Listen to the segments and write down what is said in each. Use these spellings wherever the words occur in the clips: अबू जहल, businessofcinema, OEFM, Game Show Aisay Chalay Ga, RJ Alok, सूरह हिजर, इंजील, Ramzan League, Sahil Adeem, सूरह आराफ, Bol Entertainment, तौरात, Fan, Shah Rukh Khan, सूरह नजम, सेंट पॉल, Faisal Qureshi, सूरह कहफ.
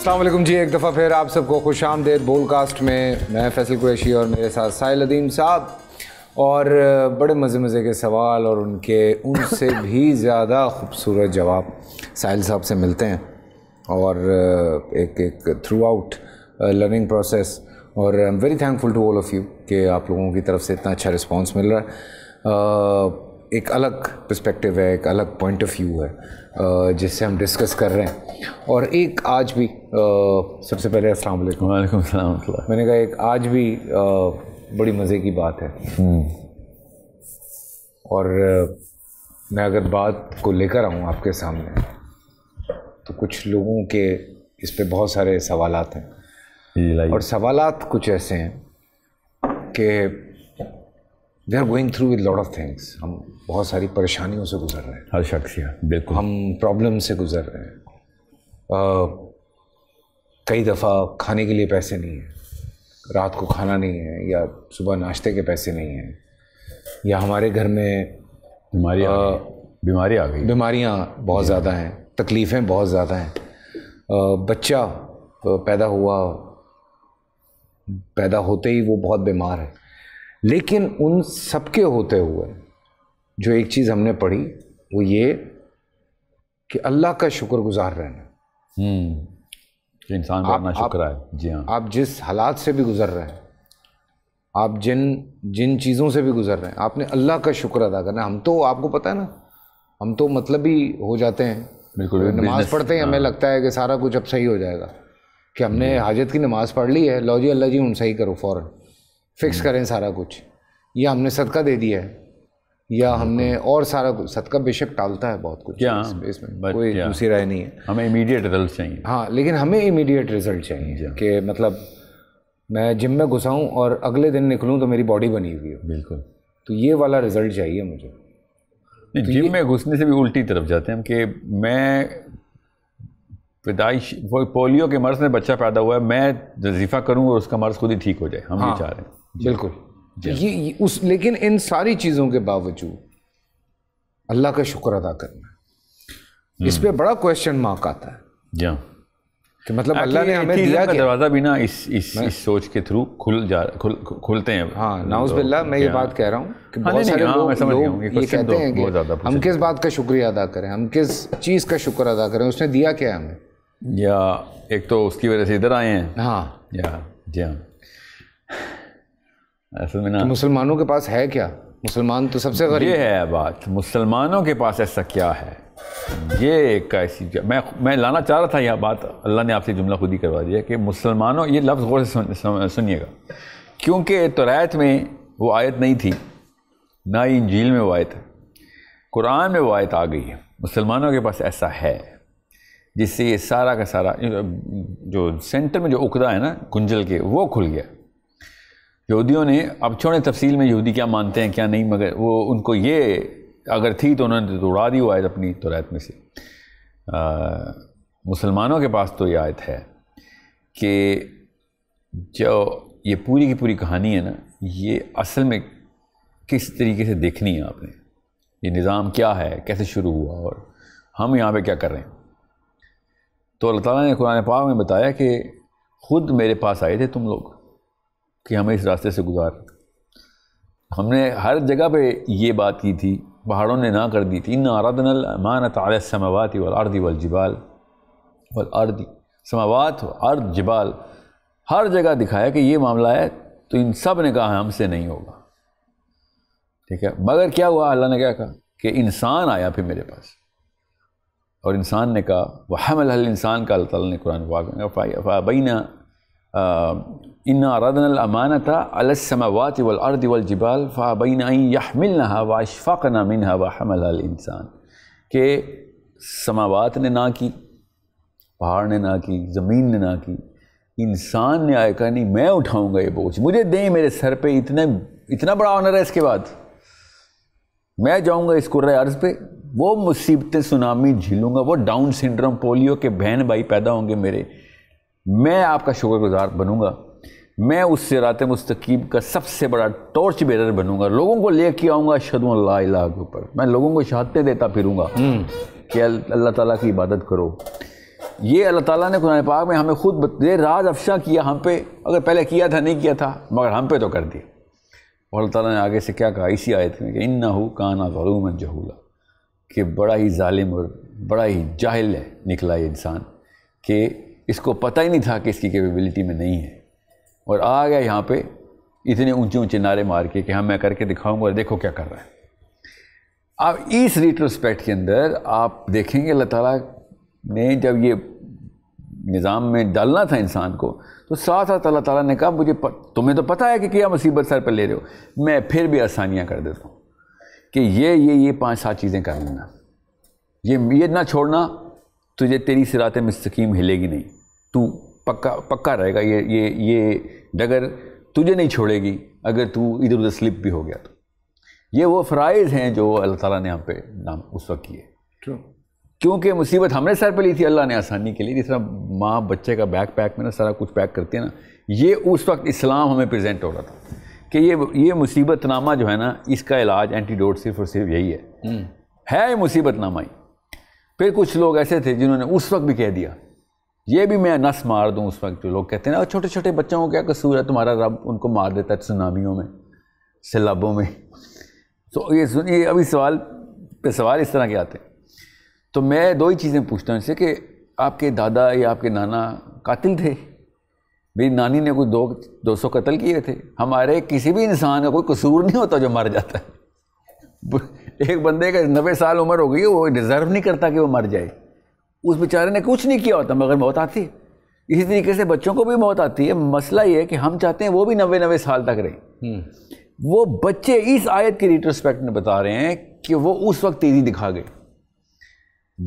अस्सलामुअलैकुम जी, एक दफ़ा फिर आप सबको खुश आमदेद बोलकास्ट में। मैं फैसल कुरैशी और मेरे साथ साहिल अदीम साहब, और बड़े मज़े मज़े के सवाल और उनसे भी ज़्यादा ख़ूबसूरत जवाब साहिल साहब से मिलते हैं। और एक एक थ्रू आउट लर्निंग प्रोसेस, और I am very thankful to all of you कि आप लोगों की तरफ से इतना अच्छा रिस्पॉन्स मिल रहा है। एक अलग पर्सपेक्टिव है, एक अलग पॉइंट ऑफ व्यू है जिससे हम डिस्कस कर रहे हैं। और एक आज भी सबसे पहले अस्सलाम वालेकुम। वालेकुम सलाम। मैंने कहा एक आज भी बड़ी मज़े की बात है। और मैं अगर बात को लेकर आऊँ आपके सामने तो कुछ लोगों के इस पे बहुत सारे सवालात हैं, और सवालात कुछ ऐसे हैं कि they are going through with lot of things. हम बहुत सारी परेशानियों से गुजर रहे हैं, हर शख्सियत, बिल्कुल हम प्रॉब्लम से गुजर रहे हैं। कई दफ़ा खाने के लिए पैसे नहीं हैं, रात को खाना नहीं है, या सुबह नाश्ते के पैसे नहीं हैं, या हमारे घर में बीमारी आ गई, बीमारियाँ बहुत ज़्यादा हैं, तकलीफ़ें बहुत ज़्यादा हैं। बच्चा पैदा होते ही वो बहुत बीमार है। लेकिन उन सबके होते हुए जो एक चीज़ हमने पढ़ी वो ये कि अल्लाह का शुक्रगुजार रहना। इंसान का अपना शुक्र है। जी हाँ, आप जिस हालात से भी गुज़र रहे हैं, आप जिन चीज़ों से भी गुज़र रहे हैं, आपने अल्लाह का शुक्र अदा करना। हम तो, आपको पता है ना, हम तो मतलब ही हो जाते हैं, बिल्कुल नमाज़ पढ़ते हैं, हमें लगता है कि सारा कुछ अब सही हो जाएगा, कि हमने हाजत की नमाज़ पढ़ ली है, लो जी अल्लाह जी उन सही करो, फ़ौरन फ़िक्स करें सारा कुछ, या हमने सदका दे दिया है, या हमने और सारा कुछ। सदका बेशक टालता है बहुत कुछ, इसमें कोई दूसरी राय नहीं है, हमें इमीडिएट रिज़ल्ट चाहिए। हाँ, लेकिन हमें इमीडिएट रिज़ल्ट चाहिए कि मतलब मैं जिम में घुसाऊँ और अगले दिन निकलूँ तो मेरी बॉडी बनी हुई हो, बिल्कुल। तो ये वाला रिज़ल्ट चाहिए मुझे। नहीं, जिम में घुसने से भी उल्टी तरफ जाते हैं हम, कि मैं पैदाइश, वो पोलियो के मर्ज़ में बच्चा पैदा हुआ है, मैं वजीफ़ा करूँ और उसका मर्ज़ खुद ही ठीक हो जाए, हम भी चाह रहे हैं, बिल्कुल। ये उस, लेकिन इन सारी चीज़ों के बावजूद अल्लाह का शुक्र अदा करना, इस पे बड़ा क्वेश्चन मार्क आता है। जी, कि मतलब अल्लाह ने हमें दिया कि दरवाज़ा भी ना इस सोच के थ्रू खुलते हैं। हाँ, नाउज़ुबिल्लाह, मैं ये बात कह रहा हूँ कि बहुत सारे लोग ये कहते हैं कि हम किस बात का शुक्रिया अदा करें, हम किस चीज़ का शुक्र अदा करें, उसने दिया क्या है हमें, या एक तो उसकी वजह से इधर आए हैं। हाँ, या जी हाँ, असल में ना मुसलमानों के पास है क्या, मुसलमान तो सबसे गरीब है। बात मुसलमानों के पास ऐसा क्या है, ये एक ऐसी मैं लाना चाह रहा था। यह बात अल्लाह ने आपसे जुमला खुद ही करवा दिया कि मुसलमानों, ये लफ्ज़ गौर से सुनिएगा, क्योंकि तौरात में वो आयत नहीं थी, ना ही इंजील में वो आयत है, कुरान में वो आयत आ गई है। मुसलमानों के पास ऐसा है जिससे ये सारा का सारा जो सेंटर में जो उकदा है ना गुंजल के, वो खुल गया। यहूदियों ने, अब छोड़ें तफसील में यहूदी क्या मानते हैं क्या नहीं, मगर वो उनको ये अगर थी तो उन्होंने तो उड़ा दी वो आयत अपनी तौरात में से। मुसलमानों के पास तो ये आयत है कि जो ये पूरी की पूरी कहानी है ना, ये असल में किस तरीके से देखनी है आपने, ये निज़ाम क्या है, कैसे शुरू हुआ और हम यहाँ पे क्या कर रहे हैं। तो अल्लाह ताला ने कुरान पाक में बताया कि ख़ुद मेरे पास आए थे तुम लोग कि हमें इस रास्ते से गुजार। हमने हर जगह पे ये बात की थी, पहाड़ों ने ना कर दी थी, इन्ना अरदनल अमानत अला समावाति वल अर्दी वल जिबाल वल अर्दी समावात अर्द जिबाल, हर जगह दिखाया कि ये मामला है, तो इन सब ने कहा हमसे नहीं होगा, ठीक है। मगर क्या हुआ, अल्लाह ने क्या कहा कि इंसान आया फिर मेरे पास, और इंसान ने कहा वह हमल हल इंसान का, अल्लाह ताला ने कुरान पाक में फ़ाबैना इन्ना अरदनल अमानता अलस समावाति वल अर्दि वल जिबाल फ़ाबैना अन यहमिलनहा व अशफ़क़ना मिनहा व हमलहल इंसान, के समावात ने ना की, पहाड़ ने ना की, ज़मीन ने ना की, इंसान ने आया कहा नहीं मैं उठाऊँगा ये बोझ, मुझे दें, मेरे सर पे इतना बड़ा ऑनर है, इसके बाद मैं जाऊँगा इस कुर्रे अर्ज़ पे, वो मुसीबतें सुनामी झेलूँगा, वो डाउन सिंड्रोम पोलियो के बहन भाई पैदा होंगे मेरे, मैं आपका शुक्रगुजार बनूँगा, मैं उस सिराते मुस्तकीम का सबसे बड़ा टॉर्च बेरर बनूँगा, लोगों को लेके आऊँगा अशहदु अल्ला इलाहा के ऊपर, मैं लोगों को शहादतें देता फिरूँगा कि अल्लाह ताला की इबादत करो, ये अल्लाह ताला ने कुरान पाक में हमें खुद बे राज अफशा किया हम पे, अगर पहले किया था नहीं किया था मगर हम पे तो कर दिया। और अल्लाह ताला ने आगे से क्या कहा इसी आयत में कि इन्नहु काना ज़लूमन जहूला, कि बड़ा ही जालिम और बड़ा ही जाहिल है निकला ये इंसान, कि इसको पता ही नहीं था कि इसकी कैपेबिलिटी में नहीं है और आ गया यहाँ पर इतने ऊँचे ऊँचे नारे मार के कि हाँ मैं करके दिखाऊँगा और देखो क्या कर रहा है। अब इस रिट्रोस्पेक्ट के अंदर आप देखेंगे अल्लाह ताला ने जब ये निज़ाम में डालना था इंसान को तो साथ साथ अल्लाह ताला ने कहा मुझे तुम्हें तो पता है कि क्या मुसीबत सर पर ले रहे हो, मैं फिर भी आसानियाँ कर देता हूँ कि ये 5-7 चीज़ें कर लेना, ये ना छोड़ना, तुझे तेरी सिराते मुस्तकीम हिलेगी नहीं, तू पक्का रहेगा, ये डगर तुझे नहीं छोड़ेगी अगर तू इधर उधर स्लिप भी हो गया तो। ये वो फ़राइज़ हैं जो अल्लाह ताला ने हम पे नाम उस वक्त किए। ट्रू, क्योंकि मुसीबत हमने सर पे ली थी, अल्लाह ने आसानी के लिए। जिस तरह माँ बच्चे का बैग पैक में ना सारा कुछ पैक करती है ना, ये उस वक्त इस्लाम हमें प्रेजेंट हो रहा था कि ये मुसीबतनामा जो है ना, इसका इलाज एंटीडोट सिर्फ और सिर्फ यही है मुसीबतनामा ही। फिर कुछ लोग ऐसे थे जिन्होंने उस वक्त भी कह दिया, ये भी मैं नस मार दूँ उस वक्त, जो लोग कहते हैं ना छोटे छोटे बच्चों को क्या कसूर है तुम्हारा, रब उनको मार देता है सुनामियों में, सैलाबों में। तो ये सुनिए, अभी सवाल पे सवाल इस तरह के आते हैं। तो मैं 2 ही चीज़ें पूछता हूँ इनसे कि आपके दादा या आपके नाना कातिल थे, मेरी नानी ने कुछ 200 कत्ल किए थे। हमारे किसी भी इंसान का कोई कसूर नहीं होता जो मर जाता है। एक बंदे का 90 साल उम्र हो गई, वो डिज़र्व नहीं करता कि वो मर जाए, उस बेचारे ने कुछ नहीं किया होता मगर मौत आती है। इसी तरीके से बच्चों को भी मौत आती है। मसला ये है कि हम चाहते हैं वो भी 90-90 साल तक रहें। वो बच्चे इस आयत के रिट्रोस्पेक्ट में बता रहे हैं कि वो उस वक्त तेज़ी दिखा गए।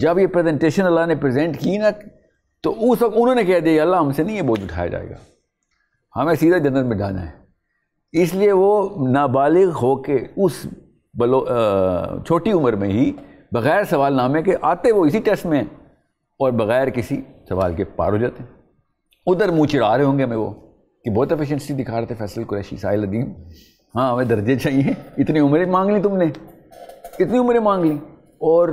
जब ये प्रेजेंटेशन अल्लाह ने प्रेजेंट की ना, तो उस वक्त उन्होंने कह दिया अल्लाह हमसे नहीं ये बोझ उठाया जाएगा, हमें सीधा जन्नत में जाना है। इसलिए वो नाबालिग होके उस छोटी उम्र में ही बग़ैर सवाल नामे के आते वो इसी टेस्ट में और बग़ैर किसी सवाल के पार हो जाते हैं। उधर मुँह चिढ़ा रहे होंगे हमें वो कि बहुत एफिशेंसी दिखा रहे थे फैसल कुरैशी, साहिल अदीम, हाँ हमें दर्जे चाहिए, इतनी उम्रें मांग ली तुमने, इतनी उम्रें मांग ली और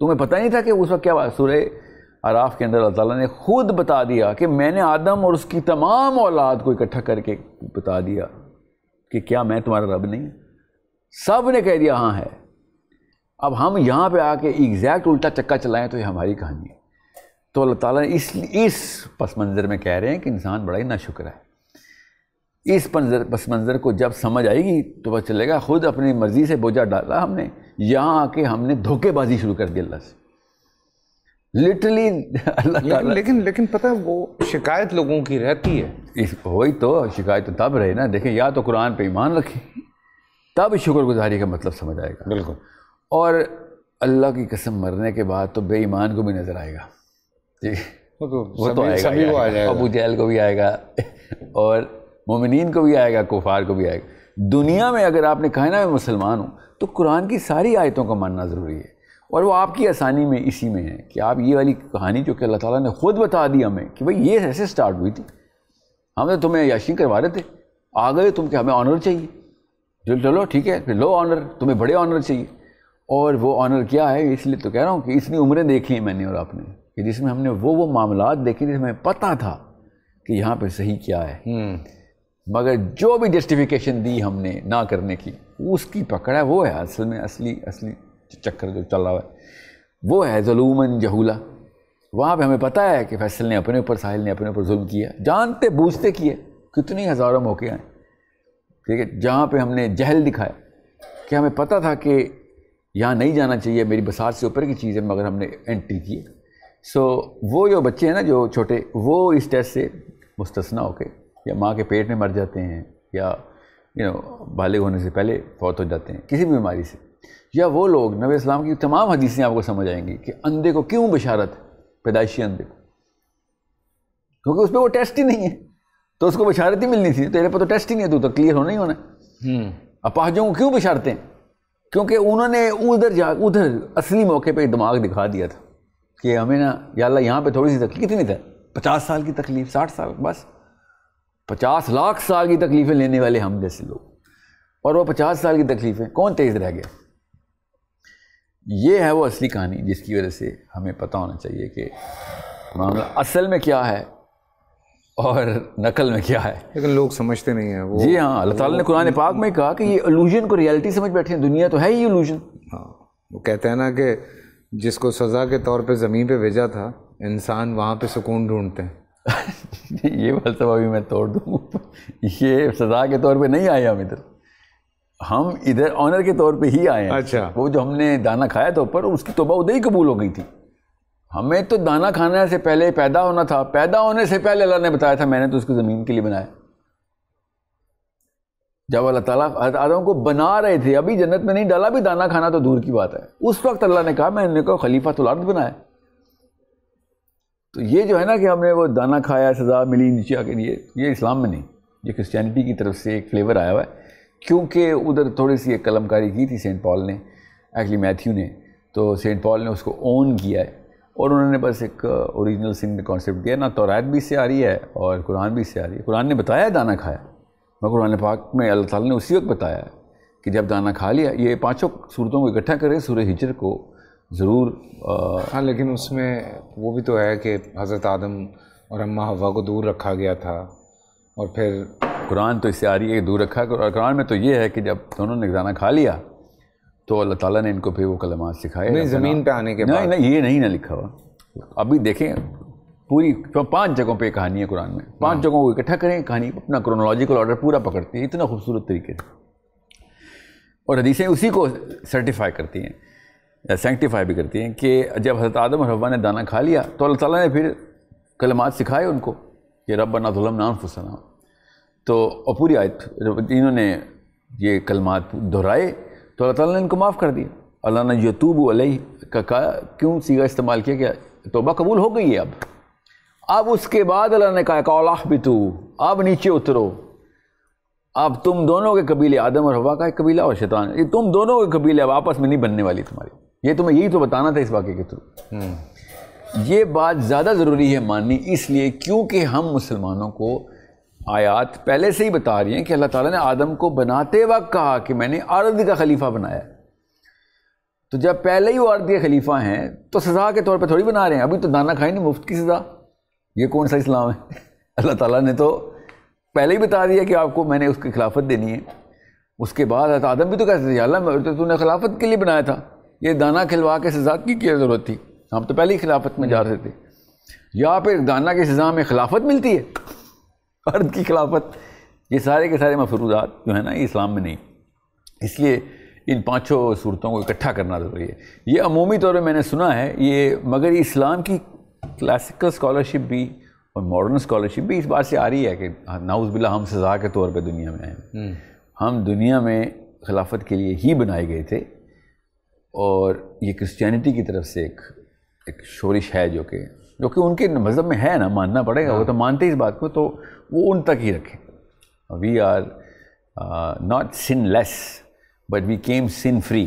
तुम्हें पता नहीं था कि उस वक्त क्या हुआ। सूरह आराफ के अंदर अल्लाह ताला ने खुद बता दिया कि मैंने आदम और उसकी तमाम औलाद को इकट्ठा करके बता दिया कि क्या मैं तुम्हारा रब नहीं। सब ने कह दिया हाँ है। अब हम यहाँ पे आके एग्जैक्ट उल्टा चक्का चलाएं तो ये हमारी कहानी है। तो अल्लाह ताला ने इस पस मंज़र में कह रहे हैं कि इंसान बड़ा ही नाशुक्र है। इस पस मंज़र को जब समझ आएगी तो पता चलेगा खुद अपनी मर्ज़ी से बोझा डाला हमने, यहाँ आके हमने धोखेबाजी शुरू कर दी अल्लाह से, लिटरली अल्लाह ताला। लेकिन पता है वो शिकायत लोगों की रहती है। वही तो शिकायत तो तब रहे ना, देखें या तो कुरान पे ईमान रखें तब शुक्रगुजारी का मतलब समझ आएगा। बिल्कुल। और अल्लाह की कसम मरने के बाद तो बेईमान को भी नज़र आएगा, ठीक है, वो तो आएगा, अबू जहल को भी आएगा और मोमिनीन को भी आएगा, कुफार को भी आएगा। दुनिया में अगर आपने कहा ना मैं मुसलमान हूँ तो कुरान की सारी आयतों का मानना ज़रूरी है और वो आपकी आसानी में इसी में है कि आप ये वाली कहानी जो कि अल्लाह ताला ने ख़ुद बता दिया हमें कि भाई ये ऐसे स्टार्ट हुई थी, हम तो तुम्हें याशी करवा रहे थे, आ गए तुम कि हमें ऑनर चाहिए, चलो चलो ठीक है फिर लो ऑनर, तुम्हें बड़े ऑनर चाहिए। और वो ऑनर क्या है, इसलिए तो कह रहा हूँ कि इतनी उम्रें देख ली मैंने और आपने कि जिसमें हमने वो मामलात देखे जिसमें पता था कि यहाँ पर सही क्या है, मगर जो भी जस्टिफिकेशन दी हमने ना करने की उसकी पकड़ा है। वो है असल में असली चक्कर जो चल रहा है, वो है ज़ुलूमन जहूला। वहाँ पे हमें पता है कि फैसल ने अपने ऊपर, साहिल ने अपने ऊपर जुल्म किया, जानते बूझते किए, कितने हज़ारों मौके आए, ठीक है, जहाँ पे हमने जहल दिखाया कि हमें पता था कि यहाँ नहीं जाना चाहिए, मेरी बसात से ऊपर की चीज़ है मगर हमने एंट्री की। सो वो जो बच्चे हैं ना जो छोटे, वो इस टेस्ट से मुस्तना होकर या माँ के पेट में मर जाते हैं या बालिग होने से पहले फौत हो जाते हैं किसी भी बीमारी से, या वो लोग नबी इस्लाम की तमाम हदीसें आपको समझ आएंगी कि अंधे को क्यों बशारत है, पैदाइशी अंधे को, क्योंकि उस पर वो टेस्ट ही नहीं है तो उसको बशारत ही मिलनी थी, तेरे पर तो टेस्ट ही नहीं है, तू तो क्लियर होना ही होना। अपाहजों को क्यों बशारते हैं, क्योंकि उन्होंने उधर असली मौके पर दिमाग दिखा दिया था कि हमें ना या अल्लाह यहाँ पर थोड़ी सी तकलीफ, कितनी था 50 साल की तकलीफ, 60 साल, बस 50 लाख साल की तकलीफ़ें लेने वाले हम जैसे लोग, और वो 50 साल की तकलीफ़ें कौन तेज़ रह गया। ये है वो असली कहानी जिसकी वजह से हमें पता होना चाहिए कि मामला असल में क्या है और नकल में क्या है, लेकिन लोग समझते नहीं हैं वो। जी हाँ, अल्लाह ताला ने कुरान पाक में कहा कि ये इल्यूजन को रियलिटी समझ बैठे हैं, दुनिया तो है ही इल्यूजन। हाँ, वो कहते हैं ना कि जिसको सज़ा के तौर पे ज़मीन पे भेजा था इंसान, वहाँ पे सुकून ढूंढते हैं। ये फलसफा भी मैं तोड़ दूँ, ये सज़ा के तौर पे नहीं आए हम इधर ऑनर के तौर पे ही आए। अच्छा, वो जो हमने दाना खाया था ऊपर, उसकी तौबा उदई कबूल हो गई थी। हमें तो दाना खाने से पहले पैदा होना था, पैदा होने से पहले अल्लाह ने बताया था मैंने तो उसको ज़मीन के लिए बनाया। जब अल्लाह ताला आदम को बना रहे थे, अभी जन्नत में नहीं डाला, भी दाना खाना तो दूर की बात है, उस वक्त अल्लाह ने कहा मैंने इनको खलीफातुल अर्द बनाया। तो ये जो है ना कि हमने वो दाना खाया, सज़ा मिली नीचे के लिए, ये इस्लाम में नहीं, ये क्रिश्चियनिटी की तरफ से एक फ्लेवर आया हुआ है। क्योंकि उधर थोड़ी सी एक कलमकारी की थी सेंट पॉल ने, एक्चुअली मैथ्यू ने, तो सेंट पॉल ने उसको ओन किया है और उन्होंने बस एक ओरिजिनल सिन कॉन्सेप्ट दिया ना। तौरात भी इससे आ रही है और कुरान भी इससे आ रही है। कुरान ने बताया दाना खाया, मगर कुरान पाक में अल्लाह ताला ने उसी वक्त बताया है कि जब दाना खा लिया। ये पाँचों सूरतों को इकट्ठा करें, सूरह हिजर को ज़रूर। हाँ, लेकिन उसमें वो भी तो है कि हज़रत आदम और अम्मा हवा को दूर रखा गया था, और फिर कुरान तो इससे आ रही है दूर रखा। और कुरान में तो ये है कि जब दोनों ने दाना खा लिया तो अल्लाह ताला ने इनको फिर वो कलमात सिखाए। नहीं, ज़मीन पे आने के बाद नहीं, ये नहीं ना लिखा हुआ। अभी देखें पूरी पांच जगहों पे कहानी है कुरान में, पांच जगहों को इकट्ठा करें, कहानी अपना क्रोनोलॉजिकल ऑर्डर पूरा पकड़ती है इतना खूबसूरत तरीके से, और हदीसें उसी को सर्टिफाई करती हैं या सेंक्टिफाई भी करती हैं कि जब हज़रत आदम और हव्वा ने दाना खा लिया तो अल्लाह ताला ने फिर कलमात सिखाए उनको कि रब्बना ज़लमना अनफुसना। तो और पूरी आयत इन्होंने ये कलमात दोहराए तो अल्लाह ताला ने इनको माफ़ कर दिया। अल्लाह ने यतूबु अलैहि का क्यों सीगा इस्तेमाल किया, क्या तौबा कबूल हो गई है। अब उसके बाद अल्लाह ने कहा कौलाह भी तू, अब नीचे उतरो, अब तुम दोनों के कबीले, आदम और हवा का एक कबीला और शैतान, ये तुम दोनों के कबीले अब आपस में नहीं बनने वाली तुम्हारी। ये तुम्हें यही तो बताना था इस वाक़े के थ्रू। ये बात ज़्यादा ज़रूरी है माननी, इसलिए क्योंकि हम मुसलमानों को आयात पहले से ही बता रही हैं कि अल्लाह ताला ने आदम को बनाते वक्त कहा कि मैंने अर्द का खलीफा बनाया। तो जब पहले ही वो अर्द के खलीफा हैं तो सज़ा के तौर पे थोड़ी बना रहे हैं। अभी तो दाना खाए नहीं, मुफ्त की सज़ा, ये कौन सा इस्लाम है। अल्लाह ताला ने तो पहले ही बता दिया कि आपको मैंने उसकी खिलाफत देनी है। उसके बाद आदम भी तो कहते थे अल्लाह मैं तो तूने खिलाफत के लिए बनाया था, ये दाना खिलवा के सज़ा की क्या ज़रूरत थी, हम तो पहले ही खिलाफत में जा रहे थे। या फिर दाना की सज़ा में खिलाफत मिलती है, अर्द की खिलाफत, ये सारे के सारे मफरूदात जो है ना इस्लाम में नहीं। इसलिए इन पांचों सूरतों को इकट्ठा करना ज़रूरी है। ये अमूमी तौर पर मैंने सुना है ये, मगर इस्लाम की क्लासिकल स्कॉलरशिप भी और मॉडर्न स्कॉलरशिप भी इस बात से आ रही है कि नाउज़ बिल्ला हम सज़ा के तौर पे दुनिया में आए। हम दुनिया में खिलाफत के लिए ही बनाए गए थे, और ये क्रिश्चियनिटी की तरफ से एक शोरिश है जो कि उनके मज़हब में है ना, मानना पड़ेगा। वो तो मानते इस बात को, तो वो उन तक ही रखें। We are not sinless but we came sin free,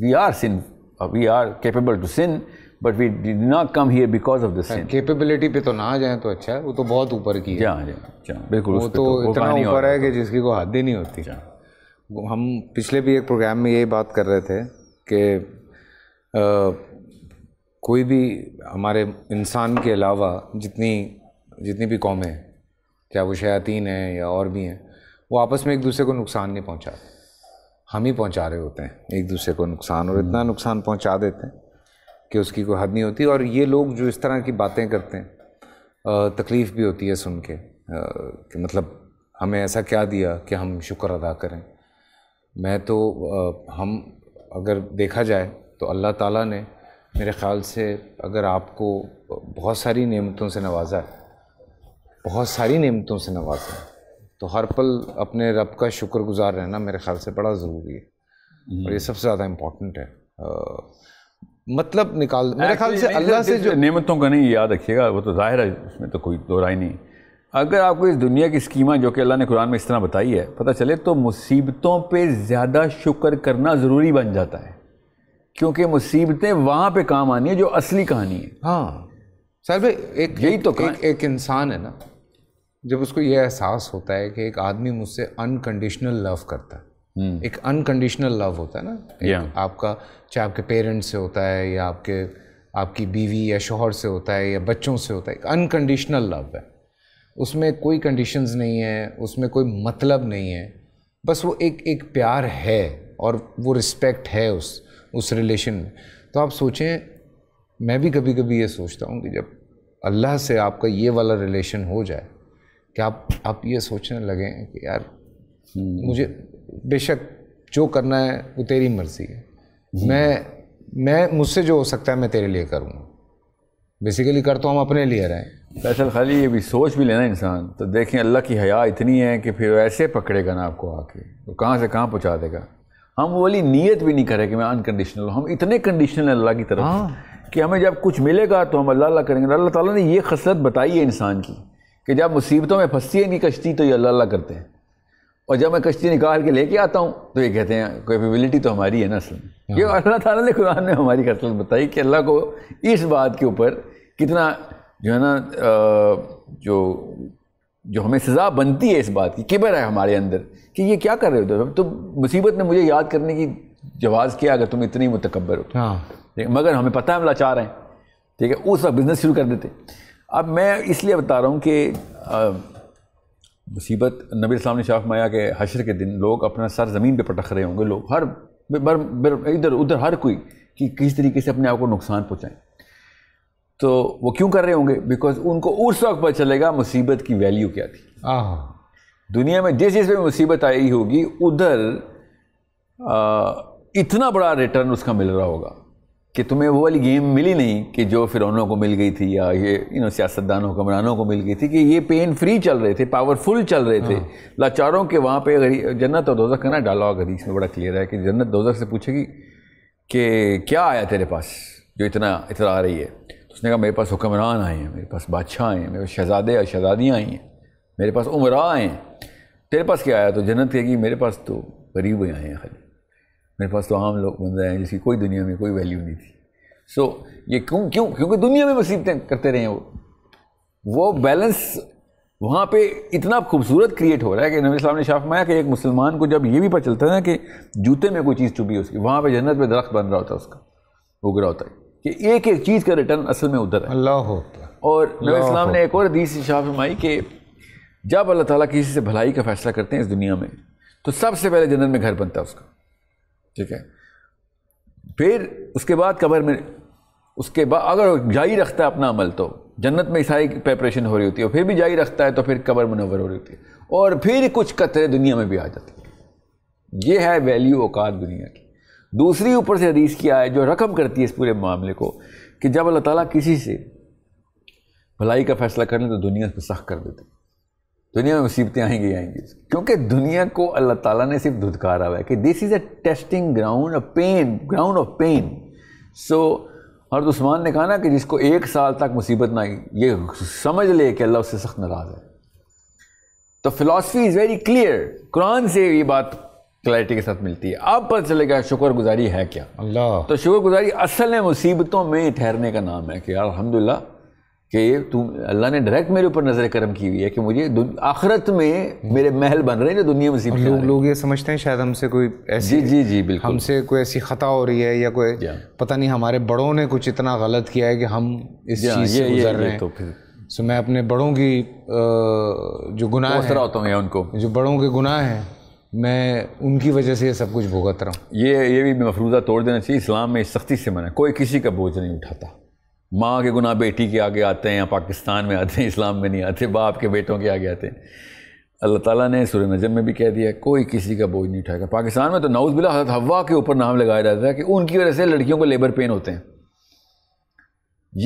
we are capable to sin but we did not come here because of the sin. Capability पे तो ना जाएं तो अच्छा है, वो तो बहुत ऊपर की है। जहाँ बिल्कुल वो तो इतना ऊपर है कि जिसकी को हद ही नहीं होती। हम पिछले भी एक प्रोग्राम में यही बात कर रहे थे कि कोई भी हमारे इंसान के अलावा जितनी भी कौमें हैं, चाहे वो शयातीन हैं या और भी हैं, वो आपस में एक दूसरे को नुकसान नहीं पहुंचाते। हम ही पहुंचा रहे होते हैं एक दूसरे को नुकसान, और इतना नुकसान पहुंचा देते हैं कि उसकी कोई हद नहीं होती। और ये लोग जो इस तरह की बातें करते हैं, तकलीफ़ भी होती है सुन के कि मतलब हमें ऐसा क्या दिया कि हम शुक्र अदा करें। मैं तो हम अगर देखा जाए तो अल्लाह ताला ने मेरे ख़्याल से अगर आपको बहुत सारी नेमतों से नवाजा है तो हर पल अपने रब का शुक्रगुज़ार रहना मेरे ख़्याल से बड़ा ज़रूरी है, और ये सबसे ज़्यादा इम्पोर्टेंट है। मतलब निकाल मेरे ख़्याल से अल्लाह से जो नेमतों का नहीं याद रखिएगा, वो तो ज़ाहिर है, उसमें तो कोई दो राय नहीं। अगर आपको इस दुनिया की स्कीमा जो कि अल्लाह ने कुरान में इस तरह बताई है पता चले तो मुसीबतों पर ज़्यादा शुक्र करना ज़रूरी बन जाता है, क्योंकि मुसीबतें वहाँ पे काम आनी है जो असली कहानी है। हाँ सर भाई, एक यही तो एक इंसान है ना, जब उसको ये एहसास होता है कि एक आदमी मुझसे अनकंडीशनल लव करता है, एक अनकंडीशनल लव होता है ना आपका, चाहे आपके पेरेंट्स से होता है या आपके आपकी बीवी या शोहर से होता है या बच्चों से होता है, अनकंडीशनल लव है, उसमें कोई कंडीशंस नहीं है, उसमें कोई मतलब नहीं है, बस वो एक प्यार है और वो रिस्पेक्ट है उस रिलेशन में। तो आप सोचें, मैं भी कभी कभी ये सोचता हूँ कि जब अल्लाह से आपका ये वाला रिलेशन हो जाए कि आप ये सोचने लगें कि यार मुझे बेशक जो करना है वो तेरी मर्ज़ी है, मैं मुझसे जो हो सकता है मैं तेरे लिए करूँगा। बेसिकली करता हूँ हम अपने लिए रहें। फैसल, खाली ये भी सोच भी लेना इंसान तो देखें, अल्लाह की हया इतनी है कि फिर ऐसे पकड़ेगा ना आपको आके, तो कहाँ से कहाँ पहुँचा देगा। हम वो वाली नीयत भी नहीं करें कि मैं अनकंडीशनल हूँ, हम इतने कंडीशनल हैं अल्लाह की तरफ कि हमें जब कुछ मिलेगा तो हम अल्लाह करेंगे। अल्लाह ताला ने ये खसलत बताई है इंसान की कि जब मुसीबतों में फंसती है इनकी कश्ती तो ये अल्लाह करते हैं, और जब मैं कश्ती निकाल के लेके आता हूँ तो ये कहते हैं कैपेबिलिटी तो हमारी है ना असल में। ये अल्लाह ताला ने कुरान में हमारी खसलत बताई कि अल्लाह को इस बात के ऊपर कितना जो है ना जो हमें सज़ा बनती है इस बात की, किबर है हमारे अंदर कि ये क्या कर रहे हो तुम, मुसीबत में मुझे याद करने की जवाज़ किया अगर तुम इतनी मुतकब्बर हो। हाँ, मगर हमें पता है हम लाचार हैं, ठीक है, उस वक्त बिज़नेस शुरू कर देते। अब मैं इसलिए बता रहा हूँ कि मुसीबत नबी सल्लल्लाहु अलैहि वसल्लम ने शाफ़ माया के हशर के दिन लोग अपना सर ज़मीन पे पटक रहे होंगे, लोग हर इधर उधर हर कोई कि किस तरीके से अपने आप को नुकसान पहुँचाएँ। तो वो क्यों कर रहे होंगे? बिकॉज उनको उस वक्त पता चलेगा मुसीबत की वैल्यू क्या थी। दुनिया में जिस चीज़ पर मुसीबत आई होगी उधर इतना बड़ा रिटर्न उसका मिल रहा होगा कि तुम्हें वो वाली गेम मिली नहीं कि जो फिरौनों को मिल गई थी या ये सियासतदानों हुक्मरानों को मिल गई थी कि ये पेन फ्री चल रहे थे, पावरफुल चल रहे थे। लाचारों के वहाँ पे जन्नत और दोज़ख का ना डायलॉग हदीस में बड़ा क्लियर है कि जन्नत दोज़ख से पूछेगी कि क्या आया तेरे पास जो इतना इतरा रही है, तो उसने कहा मेरे पास हुक्मरान आए हैं, मेरे पास बादशाह आए हैं, मेरे पास शहजादे और शहजादियाँ आई हैं, मेरे पास उमरा आए हैं, तेरे पास क्या आया? तो जन्नत कहेगी मेरे पास तो गरीब आए हैं, खाली मेरे पास तो आम लोग बंदे हैं जिसकी कोई दुनिया में कोई वैल्यू नहीं थी। सो ये क्यों क्योंकि दुनिया में मुसीबतें करते रहे हैं। वो बैलेंस वहाँ पे इतना खूबसूरत क्रिएट हो रहा है कि नबी सल्लल्लाहु अलैहि वसल्लम ने शाफ़ फरमाया कि एक मुसलमान को जब ये भी पता चलता है ना कि जूते में कोई चीज़ चुभी है उसकी, वहाँ पे जन्नत पे दरख्त बन रहा होता है, उसका उग रहा होता है कि एक एक चीज़ का रिटर्न असल में उधर है। अल्लाह। और नबी सल्लम ने एक और हदीस शाफ़ फरमाई कि जब अल्लाह ताला किसी से भलाई का फ़ैसला करते हैं इस दुनिया में तो सबसे पहले जन्नत में घर बनता है उसका, ठीक है, फिर उसके बाद कब्र में, उसके बाद अगर जारी रखता है अपना अमल तो जन्नत में सारी प्रेपरेशन हो रही होती है, और फिर भी जारी रखता है तो फिर कब्र मुनव्वर हो रही होती है, और फिर कुछ कतरे दुनिया में भी आ जाती है। ये है वैल्यू औकात दुनिया की। दूसरी ऊपर से हदीस क्या है जो रकम करती है इस पूरे मामले को कि जब अल्लाह ताला किसी से भलाई का फ़ैसला कर लें तो दुनिया उसको सख्त कर देती है, दुनिया में मुसीबतें आएंगी आएंगी, क्योंकि दुनिया को अल्लाह ताला ने सिर्फ धुतकारा हुआ है कि this is a testing ground, a pain ground of pain. So Hazrat Usman ने कहा ना कि जिसको एक साल तक मुसीबत ना आई ये समझ ले कि अल्लाह उससे सख्त नाराज़ है। तो philosophy is very clear, Quran से ये बात क्लैरिटी के साथ मिलती है। अब पता चलेगा शुक्रगुजारी है क्या। अल्लाह तो शुक्रगुजारी असल में मुसीबतों में ठहरने का नाम है कि यार अल्हम्दुलिल्लाह कि तुम अल्लाह ने डायरेक्ट मेरे ऊपर नजर करम की हुई है कि मुझे आखिरत में मेरे महल बन रहे हैं जो दुनिया में मुसीबत। लोग ये समझते हैं शायद हमसे कोई ऐसी बिल्कुल हमसे कोई ऐसी खता हो रही है या कोई पता नहीं हमारे बड़ों ने कुछ इतना गलत किया है कि हम इस चीज़ से गुजर रहे हैं, तो फिर सो मैं अपने बड़ों की जो गुनाह है होता हूँ या उनको जो बड़ों के गुनाह हैं मैं उनकी वजह से ये सब कुछ भुगत रहा हूँ। ये भी मफरूज़ा तोड़ देना चाहिए। इस्लाम में सख्ती से मना, कोई किसी का बोझ नहीं उठाता। माँ के गुनाह बेटी के आगे आते हैं या पाकिस्तान में आते हैं, इस्लाम में नहीं आते, बाप के बेटों के आगे आते हैं। अल्लाह ताला ने सूरह नजम में भी कह दिया कोई किसी का बोझ नहीं उठाएगा। पाकिस्तान में तो नाउज़ बिल्लाह हज़रत हवा के ऊपर नाम लगाया जाता है कि उनकी वजह से लड़कियों को लेबर पेन होते हैं।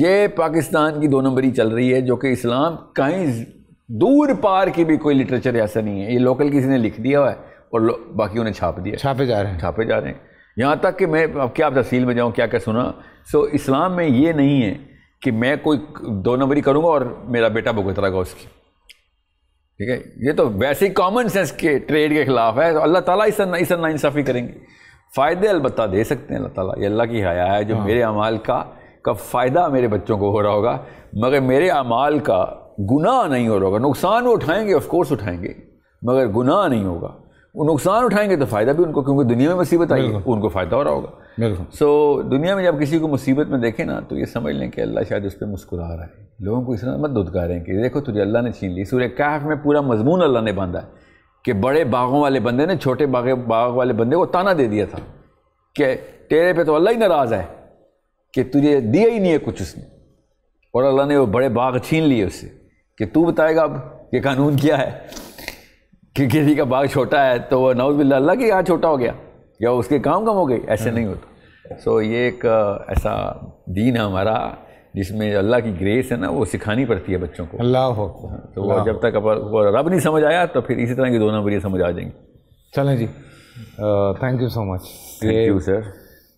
ये पाकिस्तान की दो नंबरी चल रही है जो कि इस्लाम कहीं दूर पार की भी कोई लिटरेचर ऐसा नहीं है, ये लोकल किसी ने लिख दिया हुआ है और बाकी उन्हें छाप दिया, छापे जा रहे हैं। यहाँ तक कि मैं अब क्या तफसील में जाऊँ क्या क्या सुना। सो इस्लाम में ये नहीं है कि मैं कोई दो नंबरी करूँगा और मेरा बेटा भुगत रहेगा उसकी, ठीक है, ये तो वैसे ही कॉमन सेंस के ट्रेड के ख़िलाफ़ है। तो अल्लाह ताला इस नाइंसाफ़ी करेंगे। फ़ायदे अलबत्ता दे सकते हैं अल्लाह ताला, ये अल्लाह की हया है जो मेरे अमाल का फ़ायदा मेरे बच्चों को हो रहा होगा मगर मेरे अमाल का गुनाह नहीं हो रहा होगा। नुकसान वो उठाएँगे, ऑफकोर्स उठाएँगे, मगर गुनाह नहीं होगा। वो नुकसान उठाएंगे तो फ़ायदा भी उनको, क्योंकि दुनिया में मुसीबत आई है उनको फ़ायदा हो रहा होगा। सो दुनिया में जब किसी को मुसीबत में देखें ना, तो ये समझ लें कि अल्लाह शायद उस पर मुस्कुरा रहा है। लोगों को इस तरह मत दुदकारें कि देखो तुझे अल्लाह ने छीन ली। सूरह कहफ में पूरा मजमून अल्लाह ने बांधा है कि बड़े बागों वाले बंदे ने छोटे बाग वाले बंदे को ताना दे दिया था कि तेरे पे तो अल्लाह ही नाराज़ है कि तुझे दिया ही नहीं है कुछ उसने, और अल्लाह ने वो बड़े बाग छीन लिए उससे कि तू बताएगा अब कि कानून क्या है कि किसी का बाग छोटा है तो वह नौज़ुबिल्लाह अल्लाह के यहाँ छोटा हो गया या उसके काम कम हो गए। ऐसे नहीं होता। सो ये एक ऐसा दीन है हमारा जिसमें अल्लाह की ग्रेस है ना, वो सिखानी पड़ती है बच्चों को। अल्लाह हो तो वो जब तक वो रब नहीं समझ आया तो फिर इसी तरह की 2 नंबरियाँ समझ आ जाएंगी। चलें जी, thank you so much. Thank you sir,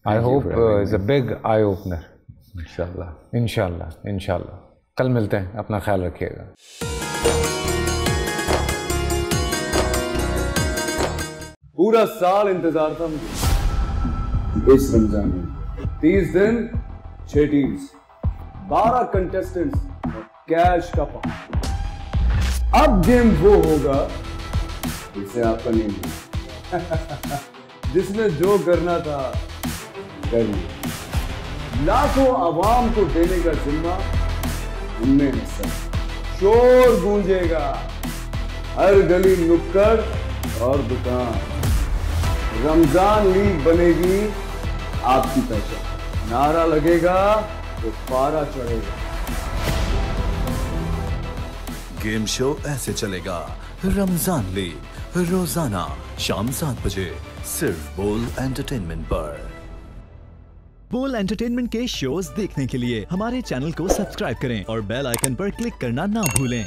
I hope is a big eye opener. इंशाल्लाह इंशाल्लाह इंशाल्लाह। कल मिलते हैं, अपना ख्याल रखिएगा। पूरा साल इंतजार था मुझे इस रमजान में। 30 दिन, 6 टीम्स, 12 कंटेस्टेंट्स, कैश का पाँच। अब गेम वो होगा जिसे आपका नेम है जिसने जो करना था कर लिया। लाखों आवाम को देने का जिम्मा उनमें है। शोर गूंजेगा हर गली, नुक्कड़ और दुकान। रमजान लीग बनेगी आपकी पहचान। नारा लगेगा तो पारा चढ़ेगा। गेम शो ऐसे चलेगा। रमजान लीग रोजाना शाम 7 बजे सिर्फ बोल एंटरटेनमेंट पर। बोल एंटरटेनमेंट के शोज देखने के लिए हमारे चैनल को सब्सक्राइब करें और बेल आइकन पर क्लिक करना ना भूलें।